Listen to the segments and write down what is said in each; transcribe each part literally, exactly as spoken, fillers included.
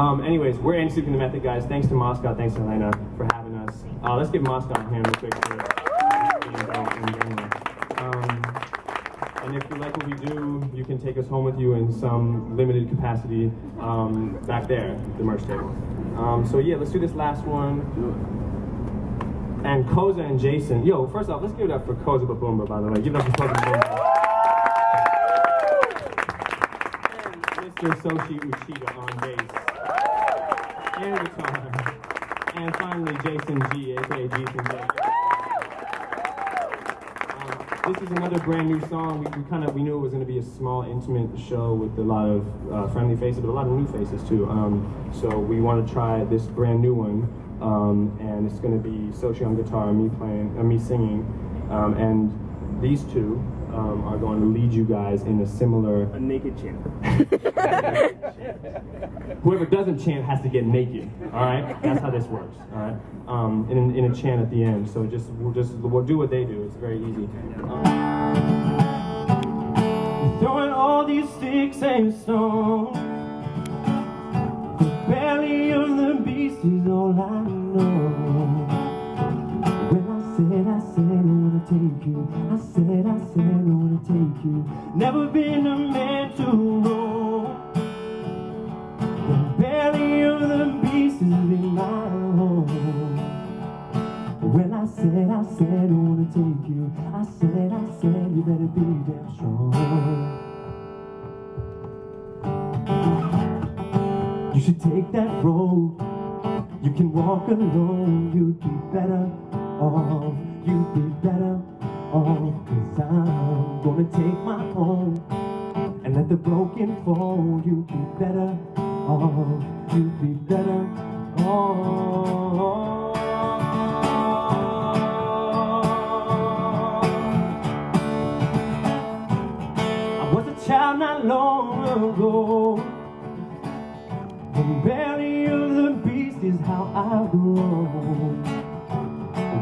Um, anyways, we're Andy and The Method, guys. Thanks to Moscot, thanks to Elena for having us. Uh, let's give Moscot a hand real quick. For, um, and if you like what we do, you can take us home with you in some limited capacity um, back there, the merch table. Um, so yeah, let's do this last one. And Kozza and Jason. Yo, first off, let's give it up for Kozza Babumba, by the way. Give it up for Kozza Babumba. And Mister Shoji Uchida on bass. And guitar. And finally, Jason G, aka Jason G. Um, this is another brand new song. We, we kind of we knew it was going to be a small, intimate show with a lot of uh, friendly faces, but a lot of new faces too. Um, so we want to try this brand new one. Um, and it's going to be Sochi on guitar, me playing, uh, me singing, um, and these two um, are going to lead you guys in a similar... A naked chant. Whoever doesn't chant has to get naked, all right? That's how this works, all right? Um, in, in a chant at the end, so just we'll just we'll do what they do. It's very easy. Um, throwing all these sticks and stones. Belly of the beast is all I know. When I said, I said I wanna take you, I said, I said I wanna take you. Never been a man to roam. The belly of the beast is in my home. When I said, I said I wanna take you, I said, I said you better be damn strong. You should take that road. You can walk alone. You'd be better off. You'd be better off. 'Cause I'm gonna take my own and let the broken fall. You'd be better off. You'd be better off. I was a child not long ago. The belly of the beast is how I grow.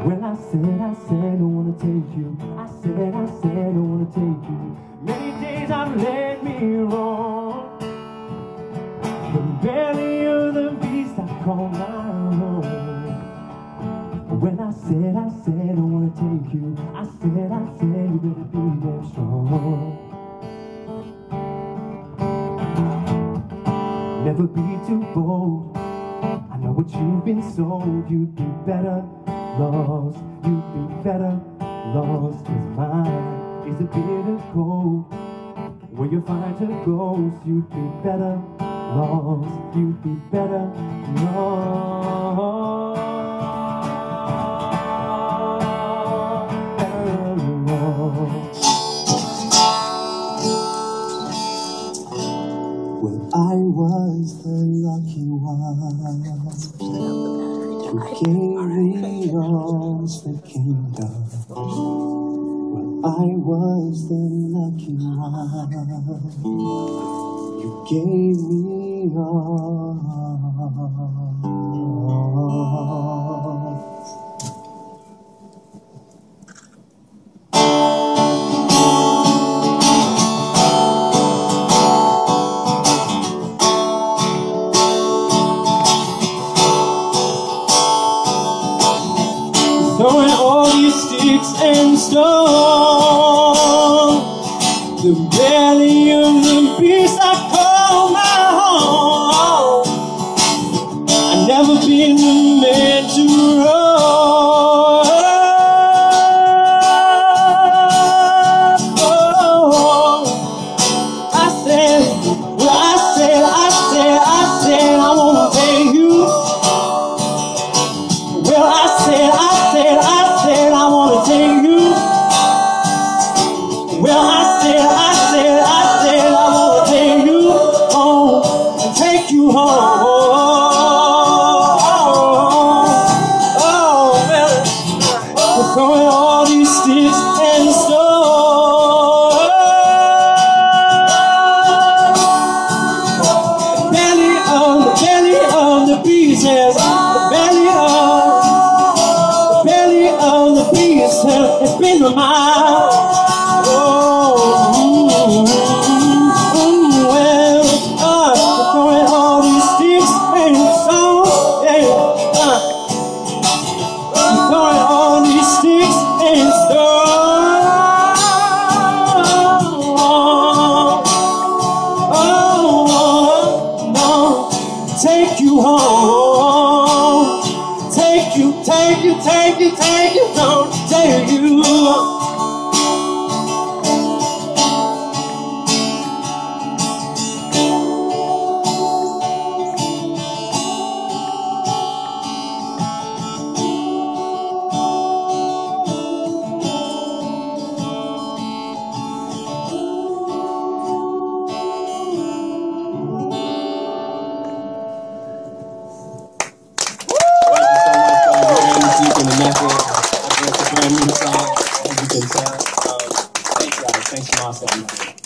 Well, I said, I said I wanna take you. I said, I said I wanna take you. Many days I've led me wrong. The belly of the beast I call my own. Well, I said, I said I wanna take you. I said, I said you better be damn strong. Never be too bold. I know what you've been sold. You'd be better lost. You'd be better lost. 'Cause mine is a bitter cold. Where you find a ghost, you'd be better lost. You'd be better lost. Better lost. I was the lucky one. You gave me all the kingdom. Well, I was the lucky one. You gave me all. And stone, the belly of the beast I call my home. I've never been a man to roam. I said, well, I said, I said, I said I wanna pay you. Well, I said, I said, I said well, uh, throwing all these sticks. If you take it, don't dare you. Thank you, awesome.